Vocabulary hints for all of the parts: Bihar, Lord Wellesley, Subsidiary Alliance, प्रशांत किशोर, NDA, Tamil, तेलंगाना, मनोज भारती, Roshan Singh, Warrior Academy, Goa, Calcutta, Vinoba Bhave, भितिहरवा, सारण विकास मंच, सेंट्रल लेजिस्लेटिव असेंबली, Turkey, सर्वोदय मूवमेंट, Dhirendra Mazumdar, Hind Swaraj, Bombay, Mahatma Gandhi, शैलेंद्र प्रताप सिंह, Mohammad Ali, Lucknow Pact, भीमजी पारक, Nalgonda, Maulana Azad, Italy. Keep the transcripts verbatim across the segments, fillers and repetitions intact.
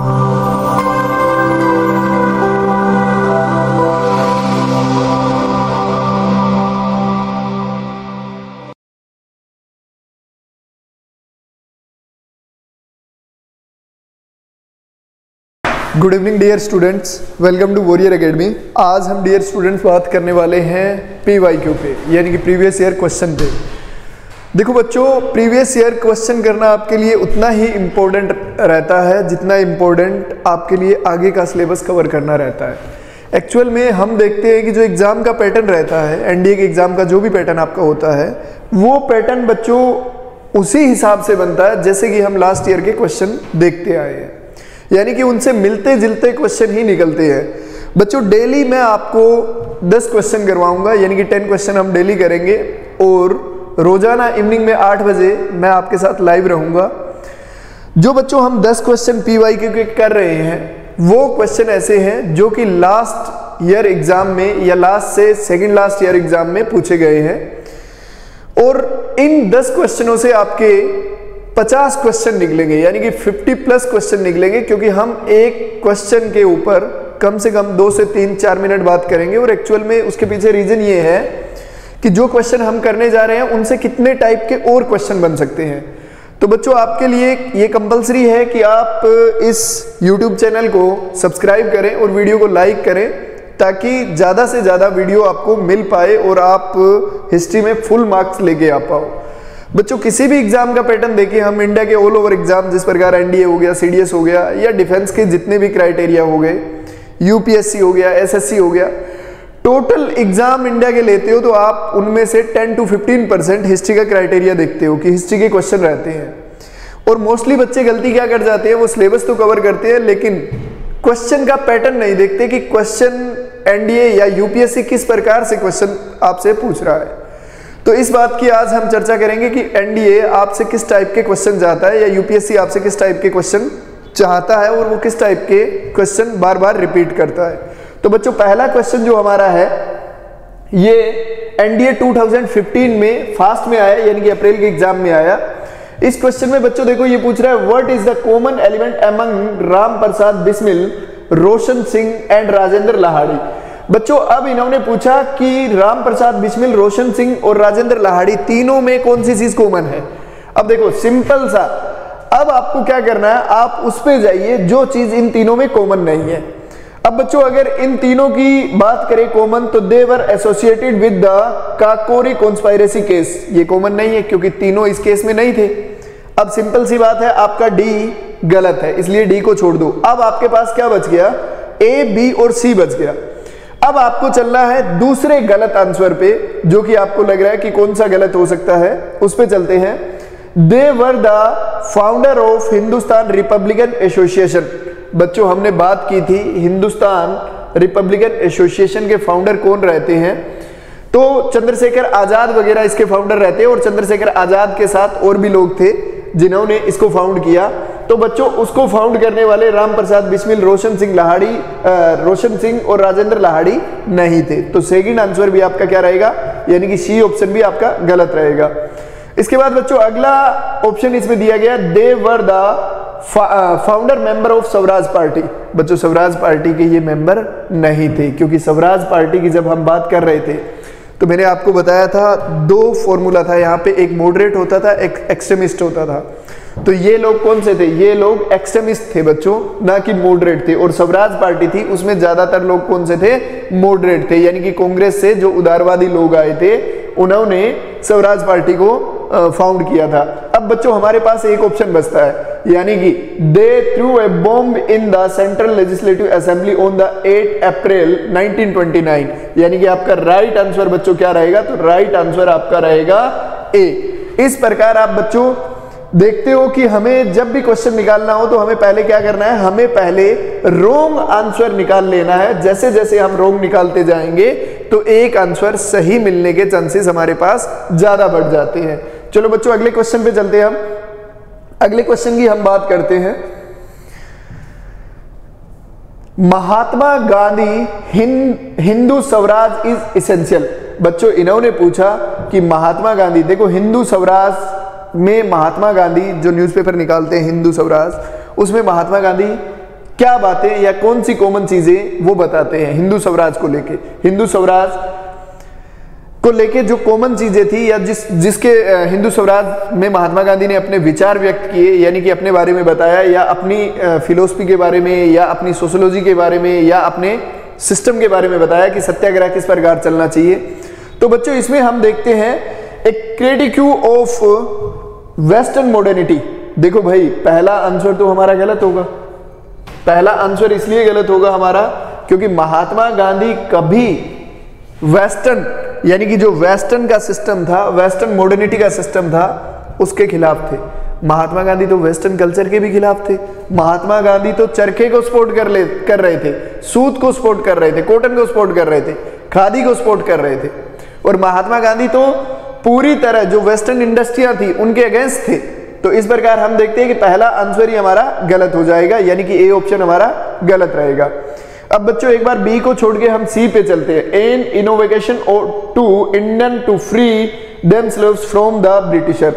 Good evening dear students, welcome to warrior academy. आज हम dear students बात करने वाले हैं पी वाई क्यू पे, यानी कि प्रीवियस ईयर क्वेश्चन पे। देखो बच्चों, प्रीवियस ईयर क्वेश्चन करना आपके लिए उतना ही इम्पोर्टेंट रहता है जितना इम्पोर्टेंट आपके लिए आगे का सिलेबस कवर करना रहता है। एक्चुअल में हम देखते हैं कि जो एग्ज़ाम का पैटर्न रहता है, एनडीए के एग्ज़ाम का जो भी पैटर्न आपका होता है, वो पैटर्न बच्चों उसी हिसाब से बनता है जैसे कि हम लास्ट ईयर के क्वेश्चन देखते आए हैं, यानी कि उनसे मिलते जुलते क्वेश्चन ही निकलते हैं। बच्चों डेली मैं आपको दस क्वेश्चन करवाऊंगा, यानी कि टेन क्वेश्चन हम डेली करेंगे, और रोज़ाना इवनिंग में आठ बजे मैं आपके साथ लाइव रहूंगा। जो बच्चों हम दस क्वेश्चन पी वाई क्यू के कर रहे हैं, वो क्वेश्चन ऐसे हैं जो कि लास्ट ईयर एग्ज़ाम में या लास्ट से सेकेंड लास्ट ईयर एग्ज़ाम में पूछे गए हैं, और इन दस क्वेश्चनों से आपके पचास क्वेश्चन निकलेंगे, यानी कि पचास प्लस क्वेश्चन निकलेंगे, क्योंकि हम एक क्वेश्चन के ऊपर कम से कम दो से तीन चार मिनट बात करेंगे। और एक्चुअल में उसके पीछे रीज़न ये है कि जो क्वेश्चन हम करने जा रहे हैं उनसे कितने टाइप के और क्वेश्चन बन सकते हैं। तो बच्चों आपके लिए ये कंपलसरी है कि आप इस यूट्यूब चैनल को सब्सक्राइब करें और वीडियो को लाइक करें, ताकि ज़्यादा से ज़्यादा वीडियो आपको मिल पाए और आप हिस्ट्री में फुल मार्क्स लेके आ पाओ। बच्चों किसी भी एग्जाम का पैटर्न देखिए, हम इंडिया के ऑल ओवर एग्जाम जिस प्रकार एनडीए हो गया, सीडीएस हो गया, या डिफेंस के जितने भी क्राइटेरिया हो गए, यूपीएससी हो गया, एसएससी हो गया, टोटल एग्जाम इंडिया के लेते हो तो आप उनमें से ten to fifteen percent history का क्राइटेरिया देखते हो कि हिस्ट्री के क्वेश्चन रहते हैं। और मोस्टली बच्चे गलती क्या कर जाते हैं, वो सिलेबस तो कवर करते हैं लेकिन क्वेश्चन का पैटर्न नहीं देखते कि क्वेश्चन एनडीए या यूपीएससी किस प्रकार से क्वेश्चन आपसे पूछ रहा है। तो इस बात की आज हम चर्चा करेंगे कि एनडीए आपसे किस टाइप के क्वेश्चन चाहता है या यूपीएससी आपसे किस टाइप के क्वेश्चन चाहता है, और वो किस टाइप के क्वेश्चन बार बार रिपीट करता है। तो बच्चों पहला क्वेश्चन जो हमारा है, ये एनडीए टू थाउजेंड फिफ्टीन में फास्ट में आया, यानी कि अप्रैल के एग्जाम में आया। इस क्वेश्चन में बच्चों देखो ये पूछ रहा है, what is the common element among Ram Prasad Bismil, Roshan Singh and Rajendra Lahiri. बच्चों अब इन्होंने पूछा कि राम प्रसाद बिस्मिल, रोशन सिंह और राजेंद्र लाहिड़ी तीनों में कौन सी चीज कॉमन है। अब देखो सिंपल सा, अब आपको क्या करना है, आप उस पे जाइए जो चीज इन तीनों में कॉमन नहीं है। अब बच्चों अगर इन तीनों की बात करें कॉमन, तो they were associated with the Kakori conspiracy case, ये कॉमन नहीं है क्योंकि तीनों इस केस में नहीं थे। अब सिंपल सी बात है, आपका डी गलत है इसलिए डी को छोड़ दो। अब आपके पास क्या बच गया, ए बी और सी बच गया। अब आपको चलना है दूसरे गलत आंसर पे, जो कि आपको लग रहा है कि कौन सा गलत हो सकता है, उस पे चलते हैं। They were the founder of Hindustan Republican Association. बच्चों हमने बात की थी हिंदुस्तान रिपब्लिकन एसोसिएशन के फाउंडर कौन रहते हैं, तो चंद्रशेखर आजाद वगैरह इसके फाउंडर रहते हैं, और चंद्रशेखर आजाद के साथ और भी लोग थे जिन्होंने इसको फाउंड किया। तो बच्चों उसको फाउंड करने वाले राम प्रसाद बिस्मिल, रोशन सिंह लाहिड़ी रोशन सिंह और राजेंद्र लाहिड़ी नहीं थे। तो सेकंड आंसर भी आपका क्या रहेगा, यानी कि सी ऑप्शन भी आपका गलत रहेगा। इसके बाद बच्चों अगला ऑप्शन इसमें दिया गया, they were the founder member of Swaraj Party. बच्चों स्वराज पार्टी के ये मेंबर नहीं थे, क्योंकि स्वराज पार्टी की जब हम बात कर रहे थे तो मैंने आपको बताया था दो फॉर्मूला था यहाँ पे, एक मॉडरेट होता था, एक एक्सट्रीमिस्ट होता था। तो ये लोग कौन से थे, ये लोग एक्सट्रीमिस्ट थे बच्चों, ना कि मॉडरेट थे। और स्वराज पार्टी थी उसमें ज्यादातर लोग कौन से थे, मॉडरेट थे, यानी कि कांग्रेस से जो उदारवादी लोग आए थे उन्होंने स्वराज पार्टी को फाउंड किया था। अब बच्चों हमारे पास एक ऑप्शन बचता है, यानी कि they threw a bomb in the सेंट्रल लेजिस्लेटिव असेंबली on the eight April nineteen twenty nine, यानी कि आपका राइट आंसर बच्चों क्या रहेगा, तो राइट आंसर आपका रहेगा ए। इस प्रकार आप बच्चों देखते हो कि हमें जब भी क्वेश्चन निकालना हो तो हमें पहले क्या करना है, हमें पहले रोंग आंसर निकाल लेना है। जैसे जैसे हम रोंग निकालते जाएंगे तो एक आंसर सही मिलने के चांसेस हमारे पास ज्यादा बढ़ जाते हैं। चलो बच्चों अगले क्वेश्चन पे चलते हैं। हम अगले क्वेश्चन की हम बात करते हैं, महात्मा गांधी हिंद हिंदू स्वराज इज एसेंशियल। बच्चों इन्होंने पूछा कि महात्मा गांधी, देखो हिंदू स्वराज में महात्मा गांधी जो न्यूज़पेपर निकालते हैं हिंदू स्वराज, उसमें महात्मा गांधी क्या बातें या कौन सी कॉमन चीजें वो बताते हैं हिंदू स्वराज को लेके। हिंदू स्वराज को लेके जो कॉमन चीजें थी या जिस जिसके हिंदू स्वराज में महात्मा गांधी ने अपने विचार व्यक्त किए, यानी कि अपने बारे में बताया या अपनी फिलोसफी के बारे में या अपनी सोशोलॉजी के बारे में या अपने सिस्टम के बारे में बताया कि सत्याग्रह किस प्रकार चलना चाहिए। तो बच्चों इसमें हम देखते हैं एक क्रिटिक्यू ऑफ वेस्टर्न मॉडर्निटी। देखो भाई पहला आंसर तो हमारा गलत होगा, पहला आंसर इसलिए गलत होगा हमारा क्योंकि महात्मा गांधी कभी वेस्टर्न यानी कि जो वेस्टर्न का सिस्टम था, वेस्टर्न मॉडर्निटी का सिस्टम था, उसके खिलाफ थे। महात्मा गांधी तो वेस्टर्न कल्चर के भी खिलाफ थे। महात्मा गांधी तो चरखे को सपोर्ट कर ले कर रहे थे, सूत को सपोर्ट कर रहे थे, कॉटन को सपोर्ट कर रहे थे, खादी को सपोर्ट कर रहे थे। और महात्मा गांधी तो पूरी तरह जो वेस्टर्न इंडस्ट्रियां थी उनके अगेंस्ट थे। तो इस प्रकार हम देखते हैं कि पहला आंसर ही हमारा गलत हो जाएगा, यानी कि ए ऑप्शन हमारा गलत रहेगा। अब बच्चों एक बार बी को छोड़ के हम सी पे चलते हैं। एन इनोवेशन और to Indian to free them slaves from the britisher.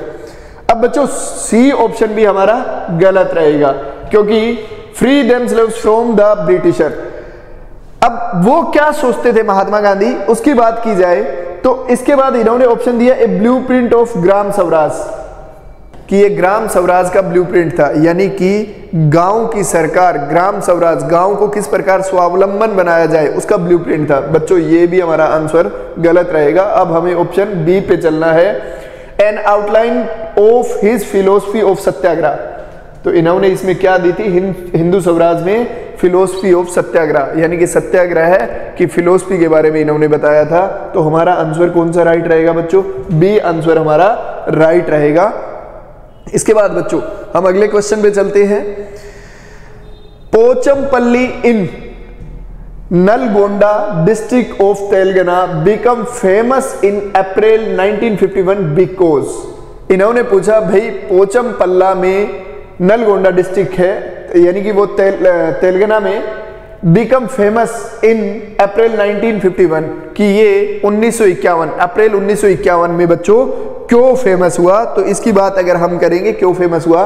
अब बच्चों सी ऑप्शन भी हमारा गलत रहेगा क्योंकि free them slaves from the britisher, अब वो क्या सोचते थे महात्मा गांधी उसकी बात की जाए तो इसके बाद इन्होंने ऑप्शन दिया a blueprint of Gram Swaraj, कि ये ग्राम स्वराज का ब्लूप्रिंट था, यानी कि गांव की सरकार, ग्राम स्वराज, गांव को किस प्रकार स्वावलंबन बनाया जाए उसका ब्लूप्रिंट था। बच्चों ये भी हमारा आंसर गलत रहेगा। अब हमें ऑप्शन बी पे चलना है, an outline of his philosophy of satyagraha. तो इन्होंने इसमें क्या दी थी हिंदू स्वराज में, फिलोसफी ऑफ सत्याग्रह, यानी कि सत्याग्रह की फिलोसफी के बारे में इन्होंने बताया था। तो हमारा आंसर कौन सा राइट रहेगा बच्चों, बी आंसर हमारा राइट रहेगा। इसके बाद बच्चों हम अगले क्वेश्चन पे चलते हैं। Pochampalli in Nalgonda district of तेलंगाना become famous in April nineteen fifty one because. इन्होंने पूछा भाई पोचमपल्ला में नलगोंडा डिस्ट्रिक्ट है, यानी कि वो तेल, तेलंगाना में become famous in April nineteen fifty one, कि ये उन्नीस सौ इक्यावन अप्रैल उन्नीस सौ इक्यावन में बच्चों क्यों फेमस हुआ। तो इसकी बात अगर हम करेंगे क्यों फेमस हुआ,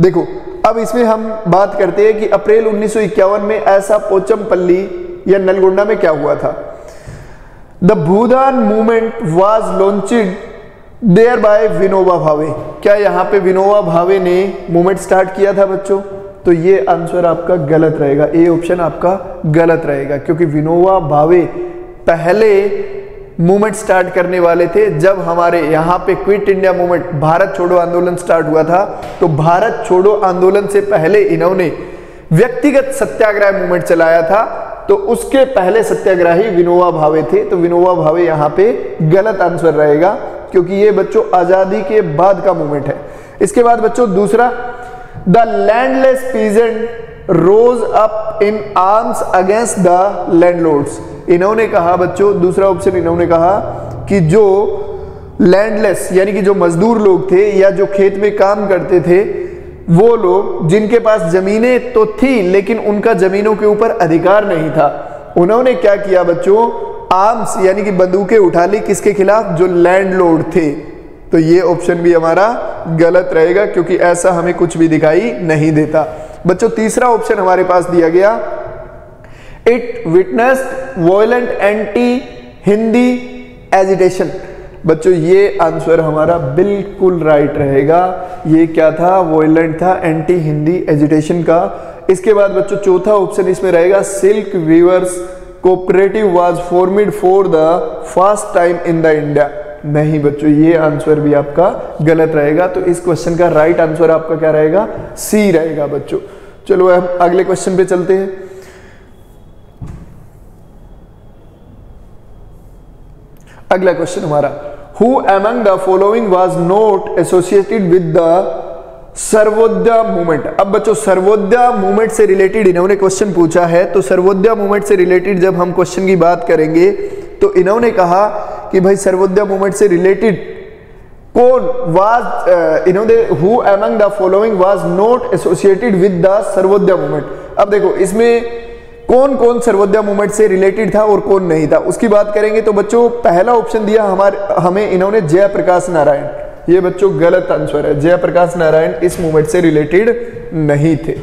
देखो अब इसमें हम बात करते हैं कि अप्रैल उन्नीस सौ इक्यावन में ऐसा पोचमपल्ली या नलगोंडा में क्या हुआ था। The Bhoodan movement was launched there by Vinoba Bhave. क्या यहाँ पे विनोबा भावे ने मूवमेंट स्टार्ट किया था बच्चों? तो ये आंसर आपका गलत रहेगा, ए ऑप्शन आपका गलत रहेगा क्योंकि विनोबा भावे पहले मूवमेंट स्टार्ट करने वाले थे। जब हमारे यहाँ पे क्विट इंडिया मूवमेंट, भारत छोड़ो आंदोलन स्टार्ट हुआ था, तो भारत छोड़ो आंदोलन से पहले इन्होंने व्यक्तिगत सत्याग्रह मूवमेंट चलाया था। तो उसके पहले सत्याग्रही विनोबा भावे थे। तो विनोबा भावे यहाँ पे गलत आंसर रहेगा क्योंकि ये बच्चों आजादी के बाद का मूवमेंट है। इसके बाद बच्चों दूसरा, the landless peasant rose up in arms against the landlords. इन्होंने कहा बच्चों, दूसरा ऑप्शन इन्होंने कहा कि जो लैंडलेस यानी कि जो मजदूर लोग थे या जो खेत में काम करते थे, वो लोग जिनके पास जमीनें तो थी लेकिन उनका जमीनों के ऊपर अधिकार नहीं था, उन्होंने क्या किया बच्चों, आर्म्स यानी कि बंदूकें उठा ली, किसके खिलाफ, जो लैंडलॉर्ड थे। तो ये ऑप्शन भी हमारा गलत रहेगा क्योंकि ऐसा हमें कुछ भी दिखाई नहीं देता। बच्चों तीसरा ऑप्शन हमारे पास दिया गया, it witnessed violent anti Hindi agitation. बच्चों ये आंसर हमारा बिल्कुल राइट रहेगा। ये क्या था, वॉयलेंट था, एंटी हिंदी एजिटेशन का। इसके बाद बच्चों चौथा ऑप्शन इसमें रहेगा, silk weavers cooperative was formed for the first time in the India. नहीं बच्चों ये आंसर भी आपका गलत रहेगा। तो इस क्वेश्चन का राइट आंसर आपका क्या रहेगा, सी रहेगा बच्चों। चलो हम अगले क्वेश्चन पे चलते हैं। अगला क्वेश्चन हमारा, who among the following was not associated with the सर्वोदय मूवमेंट। अब बच्चों सर्वोदय मूवमेंट से रिलेटेड इन्होंने क्वेश्चन पूछा है। तो सर्वोदय मूवमेंट से रिलेटेड जब हम क्वेश्चन की बात करेंगे तो इन्होंने कहा कि भाई सर्वोदय मूवमेंट से रिलेटेड कौन वाज, इन्होंने who among the following was not associated with the सर्वोदय मूवमेंट। अब देखो इसमें कौन कौन सर्वोदय मूवमेंट से रिलेटेड था और कौन नहीं था उसकी बात करेंगे। तो बच्चों पहला ऑप्शन दिया हमारे हमें इन्होंने जयप्रकाश नारायण। ये बच्चों गलत आंसर है, जयप्रकाश नारायण इस मूवमेंट से रिलेटेड नहीं थे।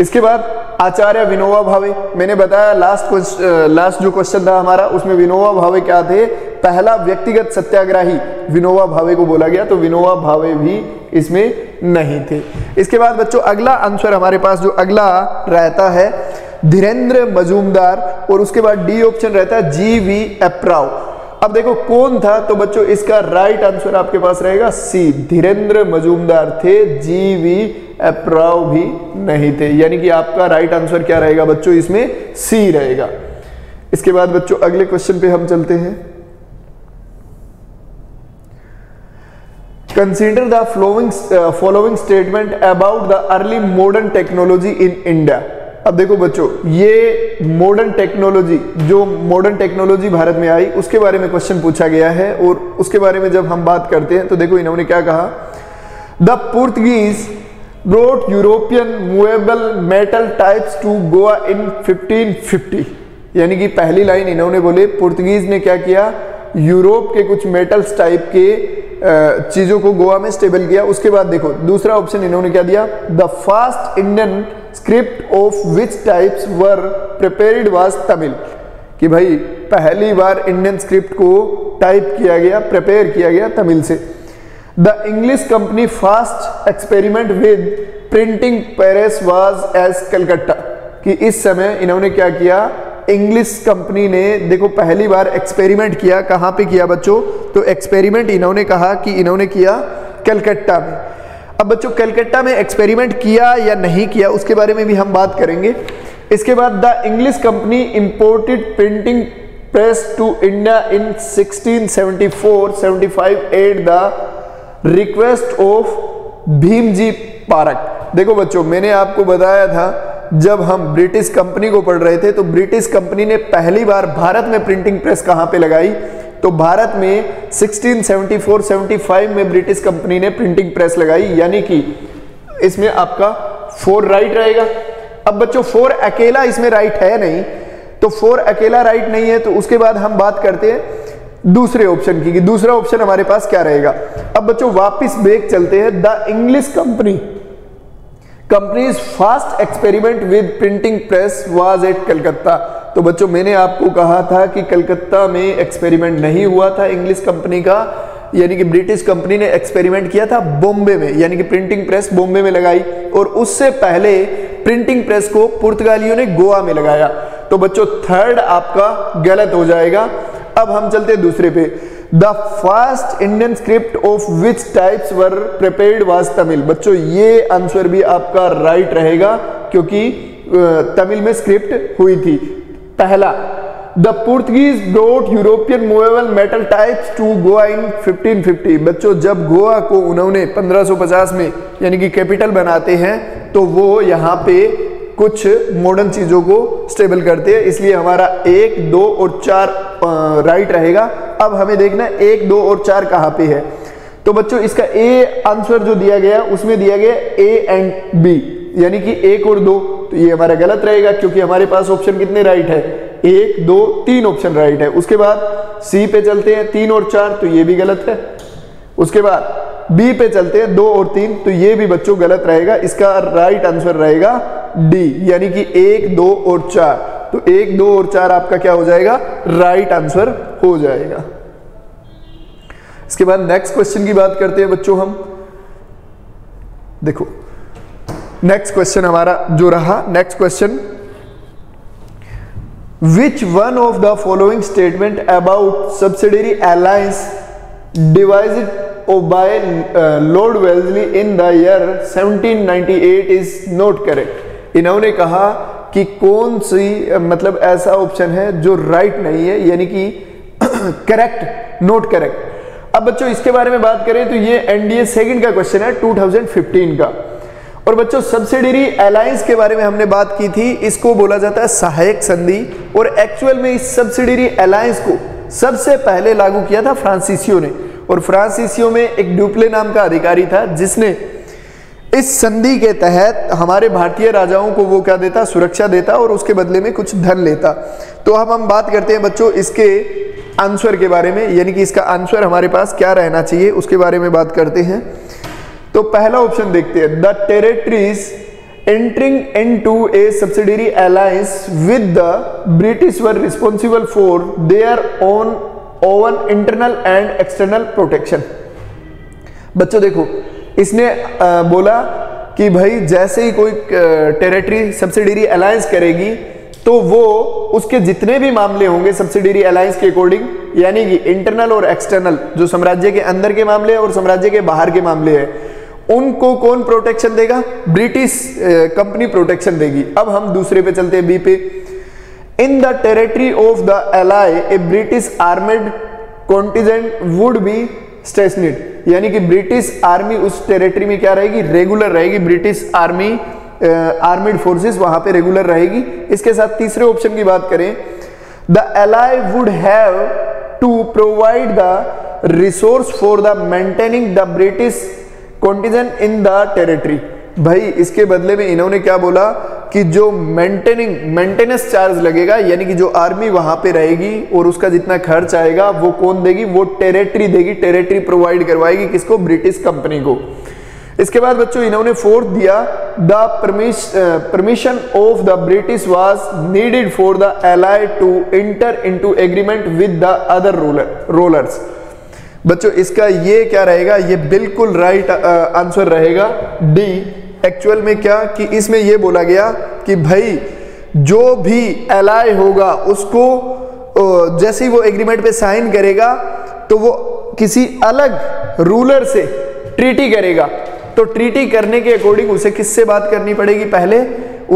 इसके बाद आचार्य विनोबा भावे, मैंने बताया लास्ट लास्ट जो क्वेश्चन था हमारा उसमें विनोबा भावे क्या थे, पहला व्यक्तिगत सत्याग्रही विनोबा भावे को बोला गया, तो विनोबा भावे भी इसमें नहीं थे। इसके बाद बच्चों अगला आंसर हमारे पास जो अगला रहता है धीरेन्द्र मजूमदार, और उसके बाद डी ऑप्शन रहता है जी वी एप्राव। अब देखो कौन था, तो बच्चों इसका राइट आंसर आपके पास रहेगा सी, धीरेन्द्र मजूमदार थे, जी वी एप्राव भी नहीं थे, यानी कि आपका राइट आंसर क्या रहेगा बच्चों इसमें सी रहेगा। इसके बाद बच्चों अगले क्वेश्चन पे हम चलते हैं। Consider the flowing following statement about the early modern technology in India. अब देखो बच्चों ये मॉडर्न टेक्नोलॉजी, जो मॉडर्न टेक्नोलॉजी भारत में आई उसके बारे में क्वेश्चन पूछा गया है, और उसके बारे में जब हम बात करते हैं तो देखो इन्होंने क्या कहा, the Portuguese brought European movable metal types to Goa in fifteen fifty, यानी कि पहली लाइन इन्होंने बोले पुर्तगीज ने क्या किया, यूरोप के कुछ मेटल्स टाइप के चीजों को गोवा में स्टेबल किया। उसके बाद देखो दूसरा ऑप्शन इन्होंने क्या दिया, the first Indian script of which types were prepared was Tamil, कि भाई पहली बार इंडियन स्क्रिप्ट को टाइप किया गया, प्रिपेयर किया गया तमिल से। The English company first experiment with printing press was as Calcutta, कि इस समय इन्होंने क्या किया, इंग्लिश कंपनी ने देखो पहली बार एक्सपेरिमेंट किया, कहाँ पे किया बच्चों, तो एक्सपेरिमेंट इन्होंने कहा कि इन्होंने किया कलकत्ता में। अब बच्चों कलकत्ता में एक्सपेरिमेंट किया या नहीं किया उसके बारे में भी हम बात करेंगे। इसके बाद the English company imported printing press to India in sixteen seventy four seventy five at the request of भीमजी पारक। देखो बच्चों मैंने आपको बताया था जब हम ब्रिटिश कंपनी को पढ़ रहे थे, तो ब्रिटिश कंपनी ने पहली बार भारत में प्रिंटिंग प्रेस कहाँ पे लगाई, तो भारत में sixteen seventy four seventy five में ब्रिटिश कंपनी ने प्रिंटिंग प्रेस लगाई, यानी कि इसमें आपका फोर राइट रहेगा। अब बच्चों फोर अकेला इसमें राइट है नहीं, तो फोर अकेला राइट नहीं है, तो उसके बाद हम बात करते हैं दूसरे ऑप्शन की, कि दूसरा ऑप्शन हमारे पास क्या रहेगा। अब बच्चों वापिस बैक चलते हैं, the English company companies first experiment with printing press was at Calcutta, तो बच्चों मैंने आपको कहा था कि कलकत्ता में एक्सपेरिमेंट नहीं हुआ था इंग्लिश कंपनी का, यानी कि ब्रिटिश कंपनी ने एक्सपेरिमेंट किया था बॉम्बे में, यानी कि प्रिंटिंग प्रेस बॉम्बे में लगाई, और उससे पहले प्रिंटिंग प्रेस को पुर्तगालियों ने गोवा में लगाया। तो बच्चों थर्ड आपका गलत हो जाएगा। अब हम चलते दूसरे पे, the first Indian script of which types were prepared was Tamil, बच्चों ये आंसर भी आपका राइट रहेगा क्योंकि तमिल में स्क्रिप्ट हुई थी। पहला the Portuguese brought European movable metal types to Goa in fifteen fifty, बच्चों जब गोवा को उन्होंने पंद्रह सौ पचास में यानी कि कैपिटल बनाते हैं तो वो यहाँ पे कुछ मॉडर्न चीजों को स्टेबल करते हैं, इसलिए हमारा एक दो और चार राइट रहेगा। अब हमें देखना एक दो और चार कहाँ पे है, तो बच्चों इसका ए आंसर जो दिया गया उसमें दिया गया ए एंड बी, यानी कि एक और दो, तो ये हमारा गलत रहेगा क्योंकि हमारे पास ऑप्शन कितने राइट है, एक दो तीन ऑप्शन राइट है। उसके बाद सी पे चलते हैं, तीन और चार, तो ये भी गलत है। उसके बाद बी पे चलते हैं, दो और तीन, तो ये भी बच्चों गलत रहेगा, इसका राइट आंसर रहेगा डी, यानी कि एक दो और चार, तो एक दो और चार आपका क्या हो जाएगा, राइट आंसर हो जाएगा। इसके बाद नेक्स्ट क्वेश्चन की बात करते हैं बच्चों हम, देखो नेक्स्ट क्वेश्चन हमारा जो रहा, next question, which one of the following statement about subsidiary alliance divided by uh, Lord Wellesley in the year seventeen ninety-eight is not correct, इन्होंने कहा कि कौन सी मतलब ऐसा ऑप्शन है जो राइट नहीं है, यानी कि करेक्ट नॉट करेक्ट। अब बच्चों इसके बारे में बात करें तो ये एनडीए सेकंड का क्वेश्चन है ट्वेंटी फिफ्टीन का, और बच्चों सब्सिडियरी अलायंस के बारे में हमने बात की थी, इसको बोला जाता है सहायक संधि, और एक्चुअल में इस सब्सिडियरी अलायंस को सबसे पहले लागू किया था फ्रांसीसियों ने, और फ्रांसीसियों में एक डुप्ले नाम का अधिकारी था जिसने इस संधि के तहत हमारे भारतीय राजाओं को वो क्या देता, सुरक्षा देता, और उसके बदले में कुछ धन लेता। तो अब हम बात करते हैं बच्चों इसके आंसर के बारे में, यानी कि इसका आंसर हमारे पास क्या रहना चाहिए उसके बारे में बात करते हैं। तो पहला ऑप्शन देखते हैं, the territories entering into a subsidiary alliance with the British were responsible for their own own internal and external protection। बच्चों देखो, इसने आ, बोला कि भाई जैसे ही कोई टेरिटरी सब्सिडियरी अलायंस करेगी तो वो उसके जितने भी मामले होंगे सब्सिडियरी अलायंस के अकॉर्डिंग, यानी कि इंटरनल और एक्सटर्नल, जो साम्राज्य के अंदर के मामले हैं और साम्राज्य के बाहर के मामले हैं, उनको कौन प्रोटेक्शन देगा? ब्रिटिश कंपनी प्रोटेक्शन देगी। अब हम दूसरे पे चलते हैं, बी पे। In the territory of the ally a British armed contingent would be stationed, यानी कि ब्रिटिश आर्मी उस टेरिटरी में क्या रहेगी? रेगुलर रहेगी। ब्रिटिश आर्मी आर्मीड फोर्सेस वहां पे रेगुलर रहेगी। इसके साथ तीसरे ऑप्शन की बात करें, the ally would have to provide the resource for the maintaining the British contingent in the territory. भाई इसके बदले में इन्होंने क्या बोला कि जो मेंटेनिंग मेंटेनेंस चार्ज लगेगा, यानी कि जो आर्मी वहां पे रहेगी और उसका जितना खर्च आएगा वो कौन देगी? वो टेरिटरी देगी। टेरिटरी प्रोवाइड करवाएगी किसको? ब्रिटिश कंपनी को। इसके बाद बच्चों इन्होंने फोर्थ दिया, the permission of the British was needed for the ally to enter into agreement with the other rulers. बच्चों इसका ये क्या रहेगा? ये बिल्कुल राइट आंसर रहेगा डी। एक्चुअल में क्या कि इसमें ये बोला गया कि भाई जो भी एलाय होगा उसको जैसे ही वो एग्रीमेंट पे साइन करेगा तो वो किसी अलग रूलर से ट्रीटी करेगा, तो ट्रीटी करने के अकॉर्डिंग उसे किससे बात करनी पड़ेगी? पहले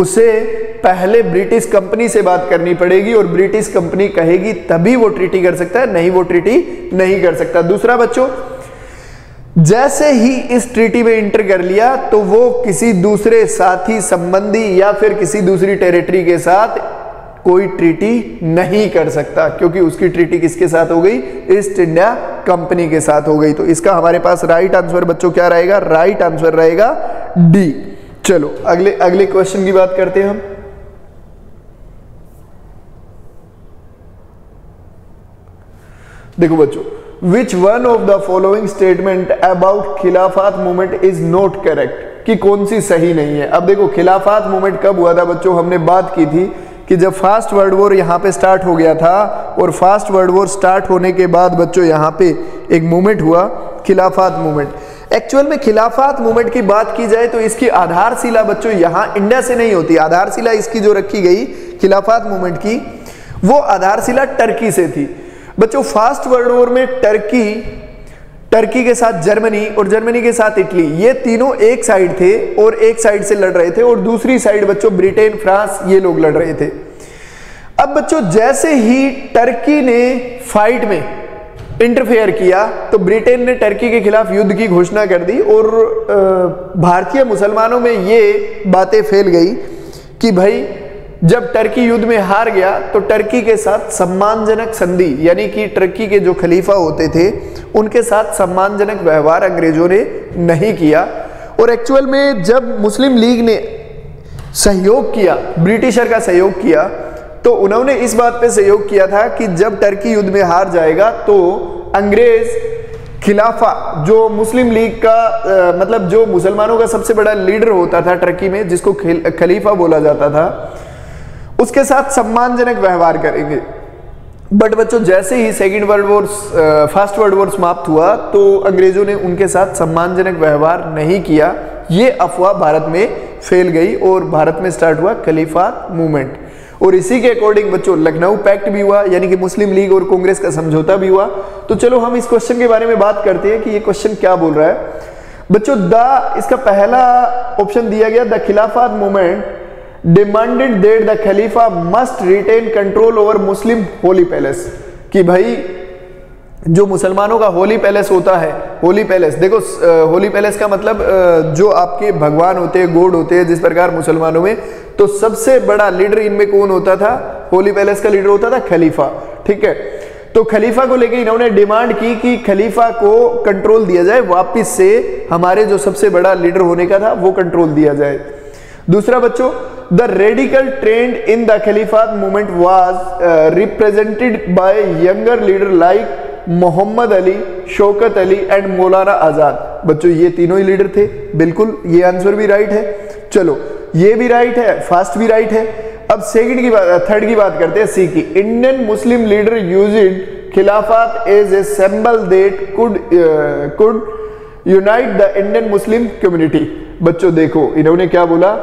उसे पहले ब्रिटिश कंपनी से बात करनी पड़ेगी और ब्रिटिश कंपनी कहेगी तभी वो ट्रीटी कर सकता है, नहीं वो ट्रीटी नहीं कर सकता। दूसरा बच्चों, जैसे ही इस ट्रीटी में इंटर कर लिया तो वो किसी दूसरे साथी संबंधी या फिर किसी दूसरी टेरिटरी के साथ कोई ट्रीटी नहीं कर सकता, क्योंकि उसकी ट्रीटी किसके साथ हो गई? ईस्ट इंडिया कंपनी के साथ हो गई। तो इसका हमारे पास राइट आंसर बच्चों क्या रहेगा? राइट आंसर रहेगा डी। चलो अगले अगले क्वेश्चन की बात करते हैं हम। देखो बच्चों, which one of the following statement about Khilafat movement is not correct, कि कौन सी सही नहीं है। अब देखो खिलाफत मूवमेंट कब हुआ था बच्चों? हमने बात की थी कि जब फर्स्ट वर्ल्ड वॉर यहाँ पे स्टार्ट हो गया था और फर्स्ट वर्ल्ड वॉर स्टार्ट होने के बाद बच्चों यहाँ पे एक मूवमेंट हुआ, खिलाफत मूवमेंट। एक्चुअल में खिलाफत मूवमेंट की बात की जाए तो इसकी आधारशिला बच्चों यहाँ इंडिया से नहीं होती। आधारशिला इसकी जो रखी गई खिलाफत मूवमेंट की, वो आधारशिला टर्की से थी। बच्चों फर्स्ट वर्ल्ड वॉर में टर्की टर्की के साथ जर्मनी और जर्मनी के साथ इटली, ये तीनों एक साइड थे और एक साइड से लड़ रहे थे, और दूसरी साइड बच्चों ब्रिटेन, फ्रांस, ये लोग लड़ रहे थे। अब बच्चों जैसे ही टर्की ने फाइट में इंटरफेयर किया तो ब्रिटेन ने टर्की के खिलाफ युद्ध की घोषणा कर दी और भारतीय मुसलमानों में ये बातें फैल गई कि भाई जब टर्की युद्ध में हार गया तो टर्की के साथ सम्मानजनक संधि, यानी कि टर्की के जो खलीफा होते थे उनके साथ सम्मानजनक व्यवहार अंग्रेजों ने नहीं किया। और एक्चुअल में जब मुस्लिम लीग ने सहयोग किया, ब्रिटिशर का सहयोग किया, तो उन्होंने इस बात पे सहयोग किया था कि जब टर्की युद्ध में हार जाएगा तो अंग्रेज खिलाफा, जो मुस्लिम लीग का आ, मतलब जो मुसलमानों का सबसे बड़ा लीडर होता था टर्की में, जिसको खलीफा बोला जाता था, उसके साथ सम्मानजनक व्यवहार करेंगे। बट बच्चों जैसे ही second world war first world war समाप्त हुआ तो अंग्रेजों ने उनके साथ सम्मानजनक व्यवहार नहीं किया। ये अफवाह भारत में फैल गई और भारत में स्टार्ट हुआ खलीफात मूवमेंट। और इसी के अकॉर्डिंग बच्चों लखनऊ पैक्ट भी हुआ, यानी कि मुस्लिम लीग और कांग्रेस का समझौता भी हुआ। तो चलो हम इस क्वेश्चन के बारे में बात करते हैं कि ये क्वेश्चन क्या बोल रहा है। बच्चों द इसका पहला ऑप्शन दिया गया, the Khilafat movement demanded that the Khalifa must retain control over Muslim holy palace, कि भाई जो मुसलमानों का होली पैलेस होता है, होली पैलेस देखो, होली पैलेस का मतलब जो आपके भगवान होते हैं, गॉड होते हैं, जिस प्रकार मुसलमानों में, तो सबसे बड़ा लीडर इनमें कौन होता था? होली पैलेस का लीडर होता था खलीफा, ठीक है। तो खलीफा को लेकर इन्होंने डिमांड की कि खलीफा को कंट्रोल दिया जाए वापिस से, हमारे जो सबसे बड़ा लीडर होने का था वो कंट्रोल दिया जाए। दूसरा बच्चों, the radical trend in the Khilafat movement was represented by younger leader like Mohammad Ali, Shaukat Ali and Maulana Azad. बच्चों ये तीनों ही लीडर थे, बिल्कुल ये आंसर भी राइट है। चलो ये भी राइट है, फर्स्ट भी राइट है। अब सेकंड की बात, थर्ड की बात करते हैं, सी की। Indian Muslim leader used Khilafat as a symbol that could could unite the Indian Muslim community. बच्चों देखो इन्होंने क्या बोला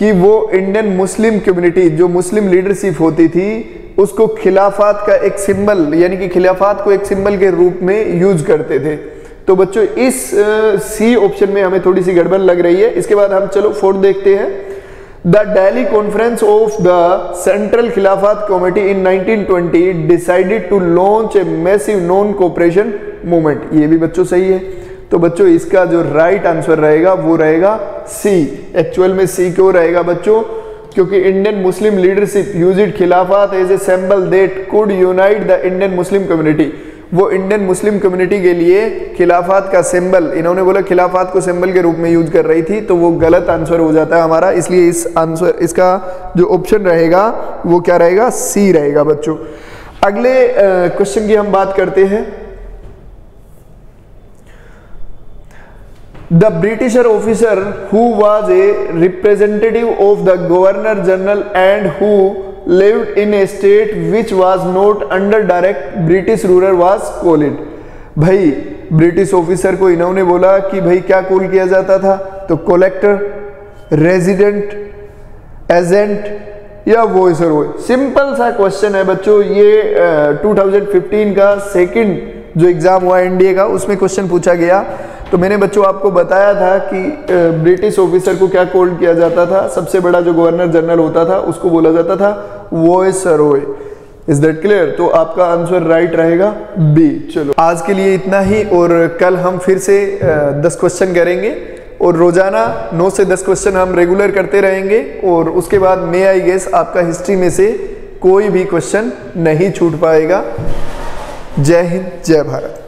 कि वो इंडियन मुस्लिम कम्युनिटी जो मुस्लिम लीडरशिप होती थी उसको खिलाफत का एक सिंबल यानी कि खिलाफत को एक सिंबल के रूप में यूज करते थे। तो बच्चों इस सी ऑप्शन में हमें थोड़ी सी गड़बड़ लग रही है। इसके बाद हम चलो फोर्थ देखते हैं। The Delhi conference of the central Khilafat committee in nineteen twenty decided to launch a massive non cooperation movement. ये भी बच्चों सही है। तो बच्चों इसका जो राइट आंसर रहेगा वो रहेगा सी। एक्चुअल में सी क्यों रहेगा बच्चों? क्योंकि Indian Muslim leadership used Khilafat as a symbol that could unite the Indian Muslim community. वो इंडियन मुस्लिम कम्युनिटी के लिए खिलाफत का सिंबल, इन्होंने बोला खिलाफत को सिंबल के रूप में यूज कर रही थी, तो वो गलत आंसर हो जाता है हमारा। इसलिए इस आंसर, इसका जो ऑप्शन रहेगा वो क्या रहेगा? सी रहेगा बच्चों। अगले क्वेश्चन की हम बात करते हैं। The britisher officer who was a representative of the governor general and who lived in a state which was not under direct British ruler was called। भाई ब्रिटिश ऑफिसर को इन्होंने बोला कि भाई क्या कॉल किया जाता था? तो कलेक्टर, रेजिडेंट, एजेंट या वॉइस रॉय। सिंपल सा क्वेश्चन है बच्चों। ये टू थाउजेंड फिफ्टीन का सेकंड जो एग्जाम हुआ एनडीए का उसमें क्वेश्चन पूछा गया। तो मैंने बच्चों आपको बताया था कि ब्रिटिश ऑफिसर को क्या कॉल किया जाता था? सबसे बड़ा जो गवर्नर जनरल होता था उसको बोला जाता था वॉइसरॉय। Is that clear? तो आपका आंसर राइट रहेगा बी। चलो आज के लिए इतना ही, और कल हम फिर से दस क्वेश्चन करेंगे और रोजाना नौ से दस क्वेश्चन हम रेगुलर करते रहेंगे। और उसके बाद मे आई गेस आपका हिस्ट्री में से कोई भी क्वेश्चन नहीं छूट पाएगा। जय हिंद, जय भारत।